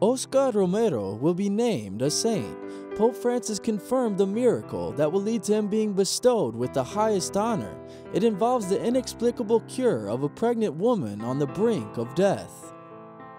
Óscar Romero will be named a saint. Pope Francis confirmed the miracle that will lead to him being bestowed with the highest honor. It involves the inexplicable cure of a pregnant woman on the brink of death.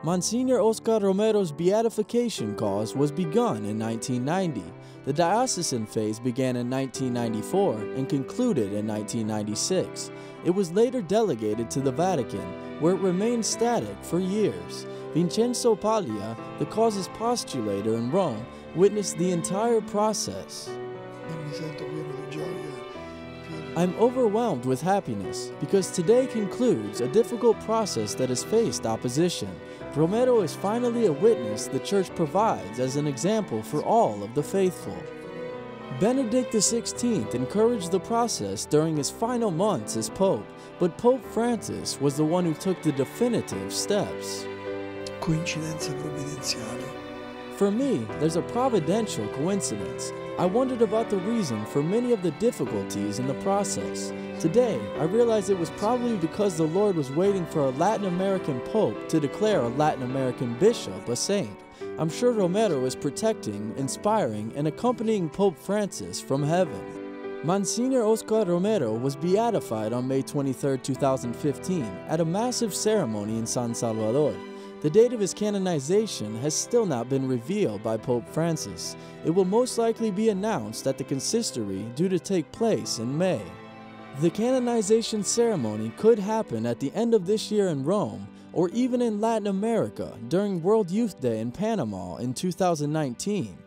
Monsignor Óscar Romero's beatification cause was begun in 1990. The diocesan phase began in 1994 and concluded in 1996. It was later delegated to the Vatican, where it remained static for years. Vincenzo Paglia, the cause's postulator in Rome, witnessed the entire process. I'm overwhelmed with happiness because today concludes a difficult process that has faced opposition. Romero is finally a witness the Church provides as an example for all of the faithful. Benedict XVI encouraged the process during his final months as Pope, but Pope Francis was the one who took the definitive steps. For me, there's a providential coincidence. I wondered about the reason for many of the difficulties in the process. Today, I realized it was probably because the Lord was waiting for a Latin American Pope to declare a Latin American bishop a saint. I'm sure Romero is protecting, inspiring, and accompanying Pope Francis from heaven. Monsignor Óscar Romero was beatified on May 23, 2015 at a massive ceremony in San Salvador. The date of his canonization has still not been revealed by Pope Francis. It will most likely be announced at the consistory due to take place in May. The canonization ceremony could happen at the end of this year in Rome, or even in Latin America during World Youth Day in Panama in 2019.